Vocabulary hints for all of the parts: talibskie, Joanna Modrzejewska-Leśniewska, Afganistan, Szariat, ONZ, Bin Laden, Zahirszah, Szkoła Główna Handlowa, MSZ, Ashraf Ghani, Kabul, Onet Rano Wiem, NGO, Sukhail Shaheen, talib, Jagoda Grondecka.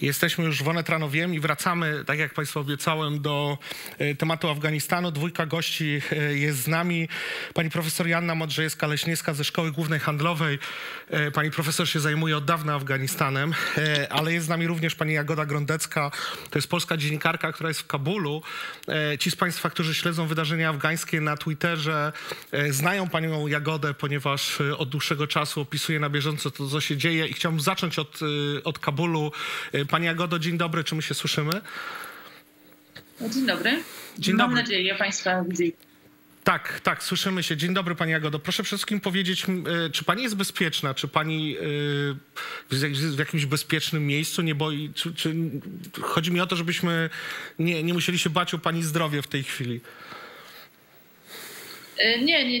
Jesteśmy już w Onet Rano Wiem i wracamy, tak jak Państwu obiecałem, do tematu Afganistanu. Dwójka gości jest z nami. Pani profesor Joanna Modrzejewska-Leśniewska ze Szkoły Głównej Handlowej. Pani profesor się zajmuje od dawna Afganistanem, ale jest z nami również pani Jagoda Grondecka. To jest polska dziennikarka, która jest w Kabulu. Ci z Państwa, którzy śledzą wydarzenia afgańskie na Twitterze, znają panią Jagodę, ponieważ od dłuższego czasu opisuje na bieżąco to, co się dzieje. I chciałbym zacząć od Kabulu. Pani Jagodo, dzień dobry, czy my się słyszymy? Dzień dobry. Dzień dobry. Mam nadzieję, ja Państwa widzę. Tak, tak, słyszymy się. Dzień dobry, Pani Jagodo. Proszę przede wszystkim powiedzieć, czy Pani jest bezpieczna? Czy Pani w jakimś bezpiecznym miejscu nie boi? Chodzi mi o to, żebyśmy nie musieli się bać o Pani zdrowie w tej chwili. Nie,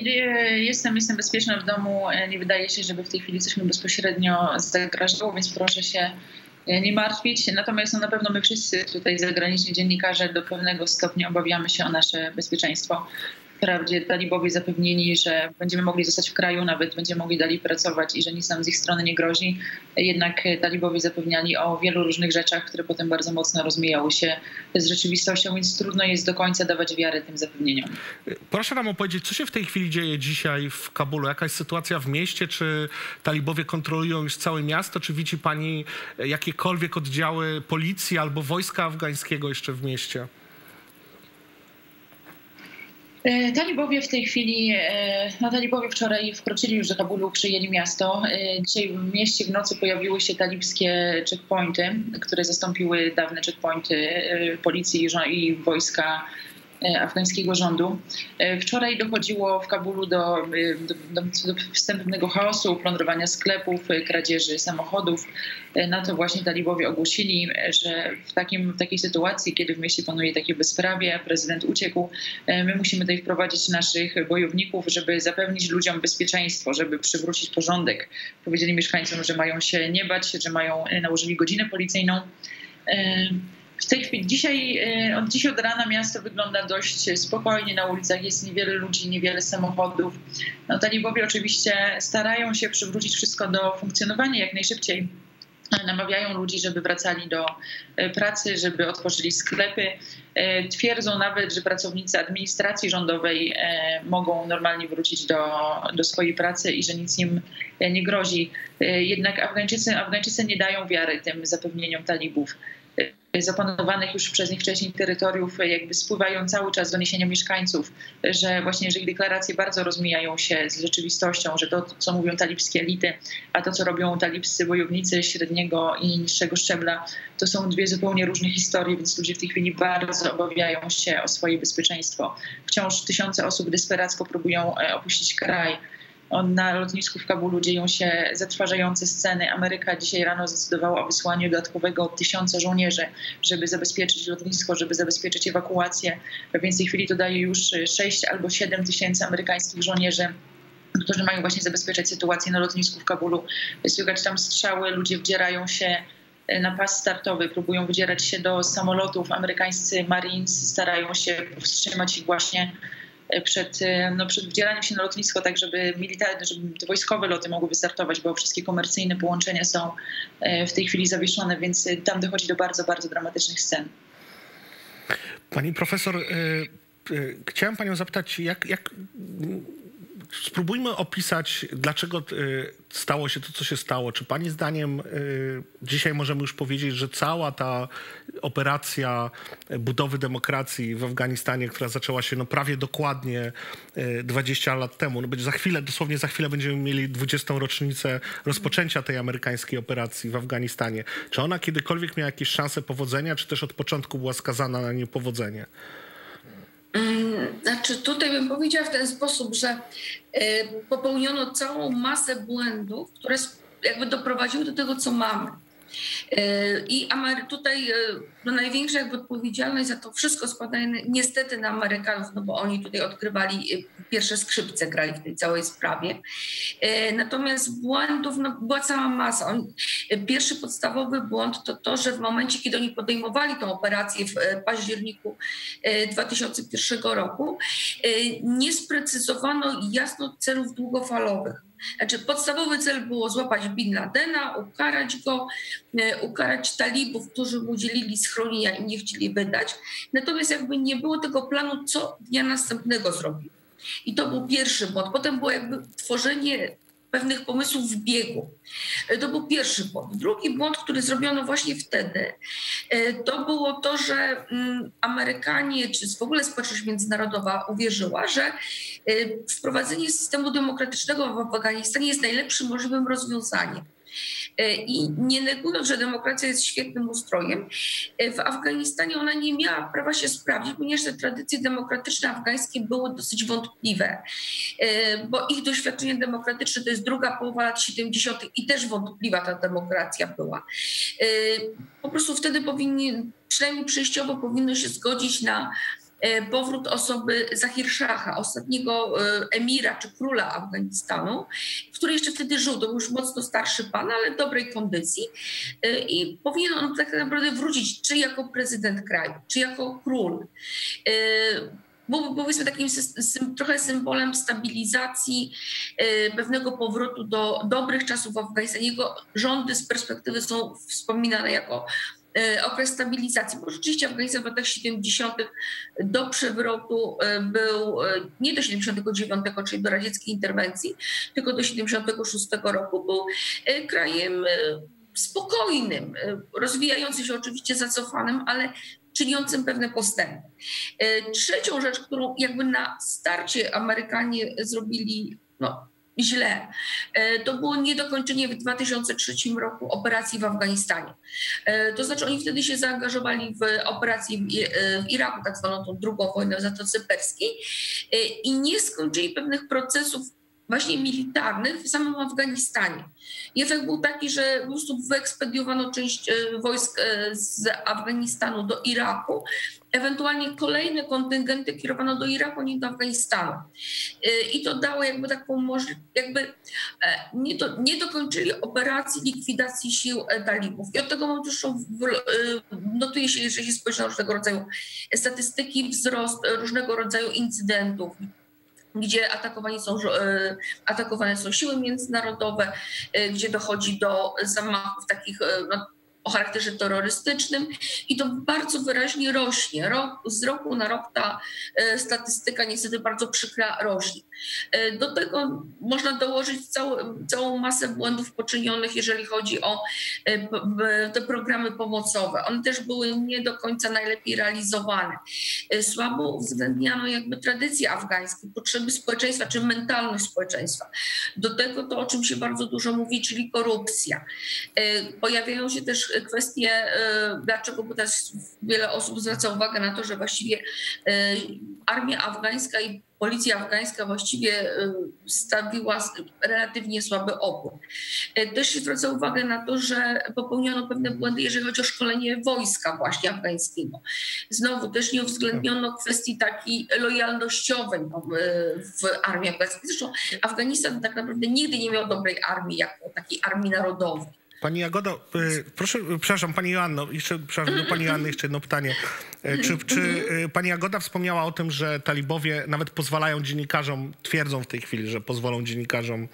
jestem bezpieczna w domu. Nie wydaje się, żeby w tej chwili coś mi bezpośrednio zagrażało, więc proszę się nie martwić. Natomiast na pewno my wszyscy tutaj zagraniczni dziennikarze do pewnego stopnia obawiamy się o nasze bezpieczeństwo. Wprawdzie talibowie zapewnili, że będziemy mogli zostać w kraju, nawet będziemy mogli dalej pracować i że nic nam z ich strony nie grozi. Jednak talibowie zapewniali o wielu różnych rzeczach, które potem bardzo mocno rozmijały się z rzeczywistością, więc trudno jest do końca dawać wiarę tym zapewnieniom. Proszę nam opowiedzieć, co się w tej chwili dzieje dzisiaj w Kabulu? Jaka jest sytuacja w mieście? Czy talibowie kontrolują już całe miasto? Czy widzi pani jakiekolwiek oddziały policji albo wojska afgańskiego jeszcze w mieście? Talibowie w tej chwili, talibowie wczoraj wkroczyli już do Kabulu, przyjęli miasto. Dzisiaj w mieście w nocy pojawiły się talibskie checkpointy, które zastąpiły dawne checkpointy policji i wojska afgańskiego rządu. Wczoraj dochodziło w Kabulu do wstępnego chaosu, plądrowania sklepów, kradzieży samochodów. Na to właśnie talibowie ogłosili, że w takiej sytuacji, kiedy w mieście panuje takie bezprawie, prezydent uciekł, my musimy tutaj wprowadzić naszych bojowników, żeby zapewnić ludziom bezpieczeństwo, żeby przywrócić porządek. Powiedzieli mieszkańcom, że mają się nie bać, że nałożyli godzinę policyjną. W tej chwili, dzisiaj od rana miasto wygląda dość spokojnie, na ulicach jest niewiele ludzi, niewiele samochodów. No, talibowie oczywiście starają się przywrócić wszystko do funkcjonowania jak najszybciej. Namawiają ludzi, żeby wracali do pracy, żeby otworzyli sklepy. Twierdzą nawet, że pracownicy administracji rządowej mogą normalnie wrócić do swojej pracy i że nic im nie grozi. Jednak Afgańczycy nie dają wiary tym zapewnieniom talibów. Zapanowanych już przez nich wcześniej terytoriów jakby spływają cały czas doniesienia mieszkańców, że właśnie ich deklaracje bardzo rozmijają się z rzeczywistością, że to, co mówią talibskie elity, a to, co robią talibscy bojownicy średniego i niższego szczebla, to są dwie zupełnie różne historie, więc ludzie w tej chwili bardzo obawiają się o swoje bezpieczeństwo. Wciąż tysiące osób desperacko próbują opuścić kraj. Na lotnisku w Kabulu dzieją się zatrważające sceny. Ameryka dzisiaj rano zdecydowała o wysłaniu dodatkowego 1000 żołnierzy, żeby zabezpieczyć lotnisko, żeby zabezpieczyć ewakuację. Więc w tej chwili to daje już 6 albo 7 tysięcy amerykańskich żołnierzy, którzy mają właśnie zabezpieczać sytuację na lotnisku w Kabulu. Słychać tam strzały, ludzie wdzierają się na pas startowy, próbują wdzierać się do samolotów. Amerykańscy Marines starają się powstrzymać ich właśnie przed wdzieraniem się na lotnisko, tak żeby wojskowe loty mogły wystartować, bo wszystkie komercyjne połączenia są w tej chwili zawieszone, więc tam dochodzi do bardzo, bardzo dramatycznych scen. Pani profesor, chciałem panią zapytać, spróbujmy opisać, dlaczego stało się to, co się stało. Czy pani zdaniem dzisiaj możemy już powiedzieć, że cała ta operacja budowy demokracji w Afganistanie, która zaczęła się prawie dokładnie 20 lat temu, dosłownie za chwilę będziemy mieli 20. rocznicę rozpoczęcia tej amerykańskiej operacji w Afganistanie. Czy ona kiedykolwiek miała jakieś szanse powodzenia, czy też od początku była skazana na niepowodzenie? Znaczy, tutaj bym powiedziała w ten sposób, że popełniono całą masę błędów, które jakby doprowadziły do tego, co mamy. I tutaj największa jakby odpowiedzialność za to wszystko spada niestety na Amerykanów, no bo oni tutaj odgrywali pierwsze skrzypce, grali w tej całej sprawie. Natomiast błędów była cała masa. Pierwszy podstawowy błąd to to, że w momencie, kiedy oni podejmowali tę operację w październiku 2001 roku, nie sprecyzowano jasno celów długofalowych. Znaczy, podstawowy cel było złapać Bin Ladena, ukarać go, ukarać talibów, którzy mu udzielili schronienia i nie chcieli wydać. Natomiast jakby nie było tego planu, co dnia następnego zrobił. I to był pierwszy błąd. Potem było jakby tworzenie pewnych pomysłów w biegu. To był pierwszy błąd. Drugi błąd, który zrobiono właśnie wtedy, to było to, że Amerykanie, czy w ogóle społeczność międzynarodowa uwierzyła, że wprowadzenie systemu demokratycznego w Afganistanie jest najlepszym możliwym rozwiązaniem. I nie negując, że demokracja jest świetnym ustrojem, w Afganistanie ona nie miała prawa się sprawdzić, ponieważ te tradycje demokratyczne afgańskie były dosyć wątpliwe, bo ich doświadczenie demokratyczne to jest druga połowa lat 70. i też wątpliwa ta demokracja była. Po prostu wtedy powinni, przynajmniej przejściowo powinno się zgodzić na powrót osoby Zahirszaha, ostatniego emira czy króla Afganistanu, który jeszcze wtedy żył, to był już mocno starszy pan, ale w dobrej kondycji i powinien on tak naprawdę wrócić, czy jako prezydent kraju, czy jako król. Byłby powiedzmy takim trochę symbolem stabilizacji, pewnego powrotu do dobrych czasów w Afganistanie. Jego rządy z perspektywy są wspominane jako okres stabilizacji, bo rzeczywiście Afganistan w latach 70. do przewrotu był nie do 79, czyli do radzieckiej interwencji, tylko do 76 roku był krajem spokojnym, rozwijającym się oczywiście zacofanym, ale czyniącym pewne postępy. Trzecią rzecz, którą jakby na starcie Amerykanie zrobili, no, źle. To było niedokończenie w 2003 roku operacji w Afganistanie. To znaczy oni wtedy się zaangażowali w operację w Iraku, tak zwaną tą drugą wojnę w Zatoce Perskiej i nie skończyli pewnych procesów właśnie militarnych w samym Afganistanie. I efekt był taki, że po prostu wyekspediowano część wojsk z Afganistanu do Iraku, ewentualnie kolejne kontyngenty kierowano do Iraku, nie do Afganistanu. I to dało jakby taką możliwość, jakby nie dokończyli operacji likwidacji sił talibów. I od tego momentu notuje się, jeżeli się spojrzy na różnego rodzaju statystyki, wzrost różnego rodzaju incydentów, gdzie atakowane są siły międzynarodowe, gdzie dochodzi do zamachów takich o charakterze terrorystycznym i to bardzo wyraźnie rośnie. Z roku na rok ta statystyka niestety bardzo przykra rośnie. Do tego można dołożyć całą masę błędów poczynionych, jeżeli chodzi o te programy pomocowe. One też były nie do końca najlepiej realizowane. Słabo uwzględniano jakby tradycje afgańskie, potrzeby społeczeństwa czy mentalność społeczeństwa. Do tego to, o czym się bardzo dużo mówi, czyli korupcja. Pojawiają się też kwestie, dlaczego, bo też wiele osób zwraca uwagę na to, że właściwie armia afgańska i policja afgańska właściwie stawiła relatywnie słaby opór. Też się zwraca uwagę na to, że popełniono pewne błędy, jeżeli chodzi o szkolenie wojska właśnie afgańskiego. Znowu też nie uwzględniono kwestii takiej lojalnościowej w armii afgańskiej. Zresztą Afganistan tak naprawdę nigdy nie miał dobrej armii, jako takiej armii narodowej. Pani Jagodo, proszę, przepraszam, Pani Joanno, przepraszam, do Pani Joanny jeszcze jedno pytanie. Czy Pani Jagoda wspomniała o tym, że talibowie nawet pozwalają dziennikarzom, twierdzą w tej chwili, że pozwolą dziennikarzom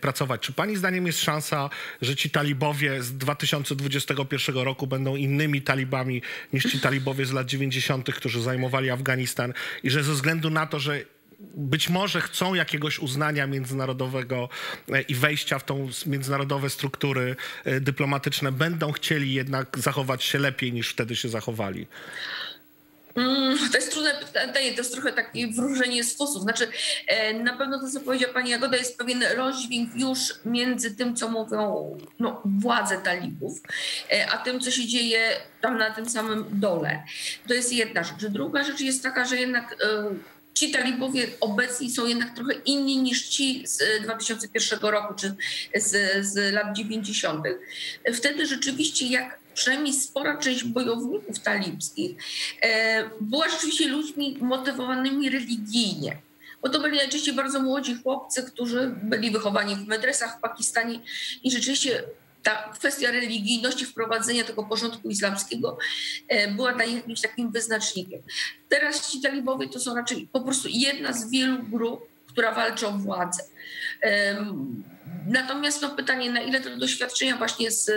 pracować. Czy Pani zdaniem jest szansa, że ci talibowie z 2021 roku będą innymi talibami niż ci talibowie z lat 90., którzy zajmowali Afganistan i że ze względu na to, że być może chcą jakiegoś uznania międzynarodowego i wejścia w tą międzynarodowe struktury dyplomatyczne, będą chcieli jednak zachować się lepiej niż wtedy się zachowali? To jest trudne pytanie, to jest trochę takie wróżenie z fusów. Znaczy, na pewno to, co powiedziała pani Jagoda, jest pewien rozdźwięk już między tym, co mówią władze talibów, a tym, co się dzieje tam na tym samym dole. To jest jedna rzecz. Druga rzecz jest taka, że jednak ci talibowie obecni są jednak trochę inni niż ci z 2001 roku czy z lat 90. Wtedy rzeczywiście jak przynajmniej spora część bojowników talibskich była rzeczywiście ludźmi motywowanymi religijnie. Bo to byli najczęściej bardzo młodzi chłopcy, którzy byli wychowani w medresach w Pakistanie i rzeczywiście ta kwestia religijności, wprowadzenia tego porządku islamskiego była dla nich jakimś takim wyznacznikiem. Teraz ci talibowie to są raczej po prostu jedna z wielu grup, która walczy o władzę. Natomiast to pytanie, na ile te doświadczenia właśnie z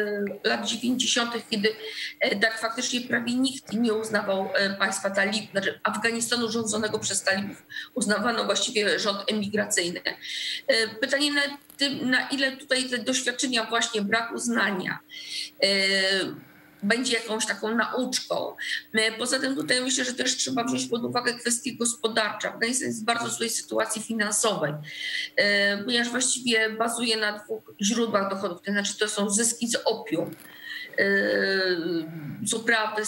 lat 90., kiedy tak faktycznie prawie nikt nie uznawał państwa talibów, znaczy Afganistanu rządzonego przez talibów, uznawano właściwie rząd emigracyjny. Pytanie na ile tutaj te doświadczenia właśnie brak uznania będzie jakąś taką nauczką. Poza tym tutaj myślę, że też trzeba wziąć pod uwagę kwestie gospodarcze. Afganistan jest w bardzo złej sytuacji finansowej, ponieważ właściwie bazuje na dwóch źródłach dochodów. To znaczy to są zyski z opium, z uprawy,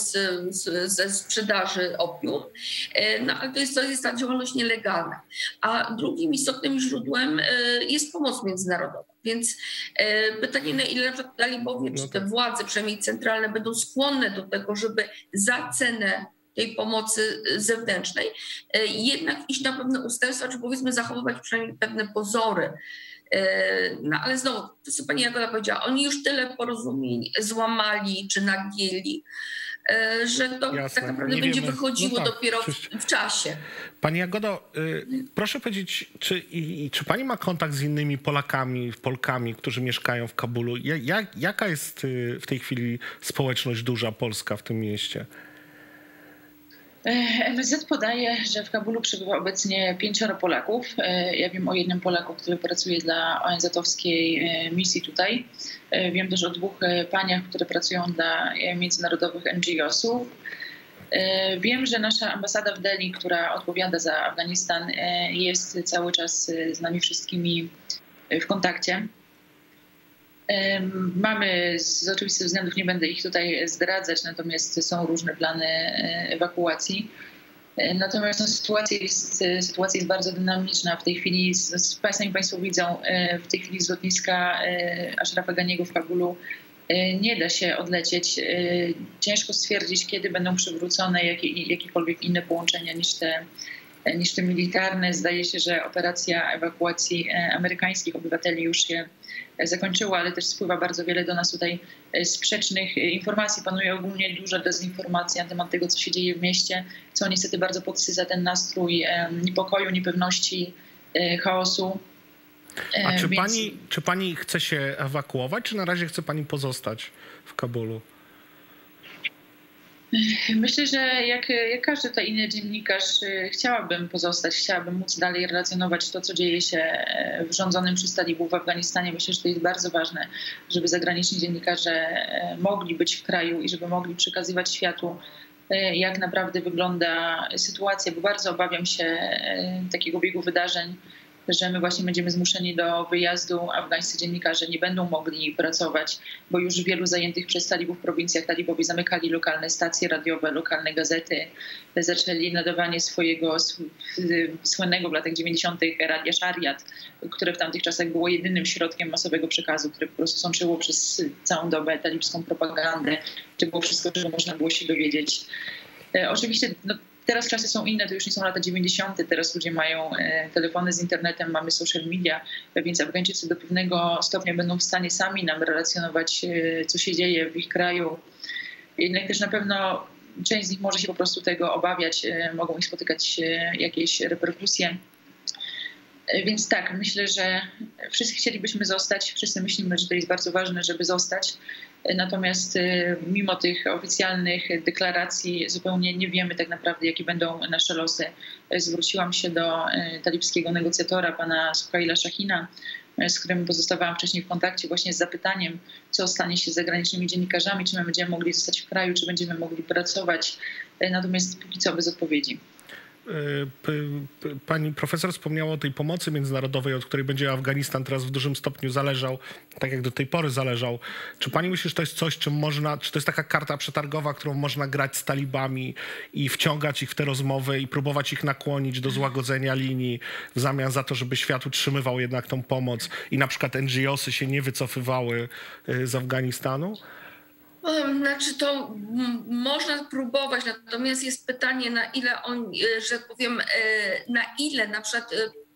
ze sprzedaży opium, no, ale to jest ta działalność nielegalna. A drugim istotnym źródłem jest pomoc międzynarodowa. Więc pytanie, na ile talibowie, czy te władze, przynajmniej centralne, będą skłonne do tego, żeby za cenę tej pomocy zewnętrznej jednak iść na pewne ustępstwa, czy powiedzmy zachowywać przynajmniej pewne pozory. No ale znowu, to co pani Jagoda powiedziała, oni już tyle porozumień złamali czy nagięli, że to jasne, tak naprawdę będzie wiemy. Wychodziło no tak, dopiero w czasie. Pani Jagodo, proszę powiedzieć, czy pani ma kontakt z innymi Polakami, Polkami, którzy mieszkają w Kabulu? Jaka jest w tej chwili społeczność duża polska w tym mieście? MSZ podaje, że w Kabulu przebywa obecnie 5 Polaków. Ja wiem o jednym Polaku, który pracuje dla ONZ-owskiej misji tutaj. Wiem też o 2 paniach, które pracują dla międzynarodowych NGO-sów. Wiem, że nasza ambasada w Delhi, która odpowiada za Afganistan, jest cały czas z nami wszystkimi w kontakcie. Mamy z oczywistych względów, nie będę ich tutaj zdradzać, natomiast są różne plany ewakuacji. Natomiast no, sytuacja jest bardzo dynamiczna. W tej chwili, Państwo widzą, w tej chwili z lotniska Ashrafa Ghaniego w Kabulu nie da się odlecieć. Ciężko stwierdzić, kiedy będą przywrócone jakiekolwiek inne połączenia niż te militarne. Zdaje się, że operacja ewakuacji amerykańskich obywateli już się zakończyła, ale też spływa bardzo wiele do nas tutaj sprzecznych informacji. Panuje ogólnie duża dezinformacja na temat tego, co się dzieje w mieście, co niestety bardzo podsyca ten nastrój niepokoju, niepewności, chaosu. A czy, czy pani chce się ewakuować, czy na razie chce pani pozostać w Kabulu? Myślę, że jak każdy tutaj inny dziennikarz chciałabym móc dalej relacjonować to, co dzieje się w rządzonym przez talibów w Afganistanie. Myślę, że to jest bardzo ważne, żeby zagraniczni dziennikarze mogli być w kraju i żeby mogli przekazywać światu, jak naprawdę wygląda sytuacja, bo bardzo obawiam się takiego biegu wydarzeń, że my właśnie będziemy zmuszeni do wyjazdu, afgańscy dziennikarze nie będą mogli pracować, bo już w wielu zajętych przez talibów prowincjach talibowie zamykali lokalne stacje radiowe, lokalne gazety, zaczęli nadawanie swojego słynnego w latach 90. radia Szariat, które w tamtych czasach było jedynym środkiem masowego przekazu, które po prostu sączyło przez całą dobę talibską propagandę, czy było wszystko, czego można było się dowiedzieć. Oczywiście teraz czasy są inne, to już nie są lata 90. Teraz ludzie mają telefony z internetem, mamy social media, więc Afgańczycy do pewnego stopnia będą w stanie sami nam relacjonować, co się dzieje w ich kraju. Jednak też na pewno część z nich może się po prostu tego obawiać, mogą ich spotykać jakieś reperkusje. Więc tak, myślę, że wszyscy chcielibyśmy zostać, wszyscy myślimy, że to jest bardzo ważne, żeby zostać. Natomiast mimo tych oficjalnych deklaracji zupełnie nie wiemy tak naprawdę, jakie będą nasze losy. Zwróciłam się do talibskiego negocjatora, pana Sukhaila Shaheena, z którym pozostawałam wcześniej w kontakcie, właśnie z zapytaniem, co stanie się z zagranicznymi dziennikarzami, czy my będziemy mogli zostać w kraju, czy będziemy mogli pracować. Natomiast póki co bez odpowiedzi. Pani profesor wspomniała o tej pomocy międzynarodowej, od której będzie Afganistan teraz w dużym stopniu zależał, tak jak do tej pory zależał. Czy pani myśli, że to jest coś, czym można, czy to jest taka karta przetargowa, którą można grać z talibami i wciągać ich w te rozmowy i próbować ich nakłonić do złagodzenia linii w zamian za to, żeby świat utrzymywał jednak tą pomoc i na przykład NGO-sy się nie wycofywały z Afganistanu? Znaczy to można próbować, natomiast jest pytanie, na ile na przykład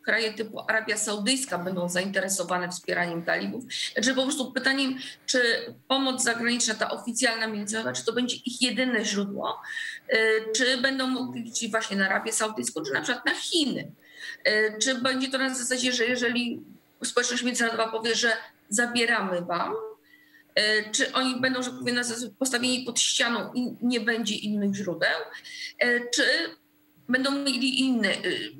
kraje typu Arabia Saudyjska będą zainteresowane wspieraniem talibów. Znaczy po prostu pytaniem, czy pomoc zagraniczna, ta oficjalna międzynarodowa, czy to będzie ich jedyne źródło, czy będą mogli liczyć właśnie na Arabię Saudyjską, czy na przykład na Chiny. Czy będzie to na zasadzie, że jeżeli społeczność międzynarodowa powie, że zabieramy wam, czy oni będą, że powiem, postawieni pod ścianą i nie będzie innych źródeł, czy będą mieli inne,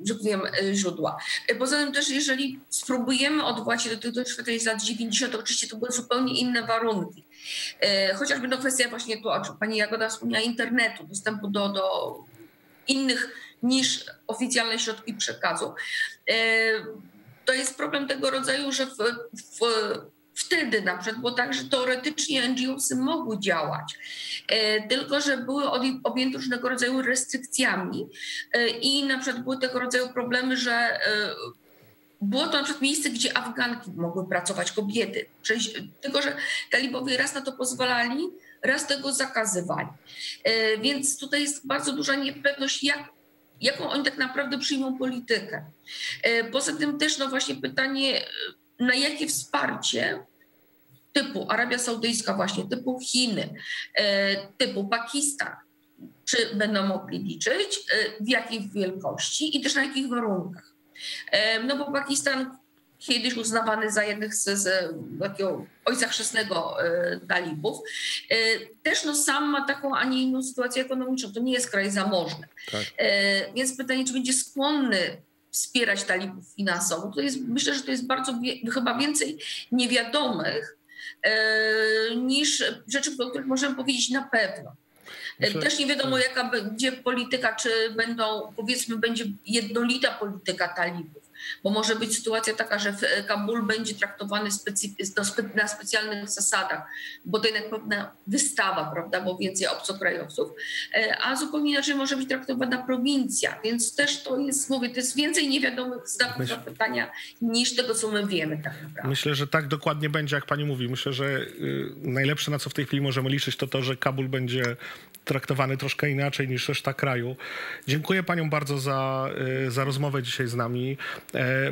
że powiem, źródła. Poza tym też, jeżeli spróbujemy odwołać się do tych doświadczeń z lat 90, to oczywiście to były zupełnie inne warunki. Chociażby to kwestia właśnie tu, o czym pani Jagoda wspomniała, internetu, dostępu do innych niż oficjalne środki przekazu. To jest problem tego rodzaju, że wtedy na przykład było tak, że teoretycznie NGOsy mogły działać, tylko że były objęte różnego rodzaju restrykcjami i na przykład były tego rodzaju problemy, że było to na przykład miejsce, gdzie Afganki mogły pracować, kobiety, tylko że talibowie raz na to pozwalali, raz tego zakazywali. Więc tutaj jest bardzo duża niepewność, jaką oni tak naprawdę przyjmą politykę. Poza tym też no właśnie pytanie, na jakie wsparcie typu Arabia Saudyjska właśnie, typu Chiny, typu Pakistan, czy będą mogli liczyć, w jakiej wielkości i też na jakich warunkach. No bo Pakistan kiedyś uznawany za jednych z takiego ojca chrzestnego talibów, też no sam ma taką, a nie inną sytuację ekonomiczną. To nie jest kraj zamożny. Tak. Więc pytanie, czy będzie skłonny wspierać talibów finansowo. To jest, myślę, że to jest bardzo chyba więcej niewiadomych niż rzeczy, o których możemy powiedzieć na pewno. Też nie wiadomo, jaka będzie polityka, czy będą, powiedzmy, będzie jednolita polityka talibów, bo może być sytuacja taka, że Kabul będzie traktowany na specjalnych zasadach, bo to jednak pewna wystawa, prawda, bo więcej obcokrajowców, a zupełnie inaczej może być traktowana prowincja, więc też to jest, mówię, to jest więcej niewiadomych znaków zapytania niż tego, co my wiemy tak naprawdę. Myślę, że tak dokładnie będzie, jak pani mówi. Myślę, że najlepsze, na co w tej chwili możemy liczyć, to to, że Kabul będzie traktowany troszkę inaczej niż reszta kraju. Dziękuję paniom bardzo za rozmowę dzisiaj z nami.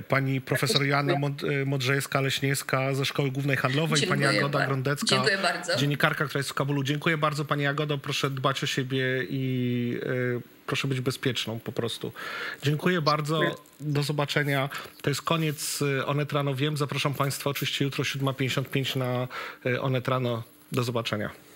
Pani profesor Joanna Modrzejewska-Leśniewska ze Szkoły Głównej Handlowej, dziękuję, pani Jagoda Grondecka, dziennikarka, która jest w Kabulu. Dziękuję bardzo, pani Jagodo. Proszę dbać o siebie i proszę być bezpieczną po prostu. Dziękuję bardzo. Do zobaczenia. To jest koniec Onet Rano Wiem. Zapraszam państwa oczywiście jutro 7:55 na Onet Rano. Do zobaczenia.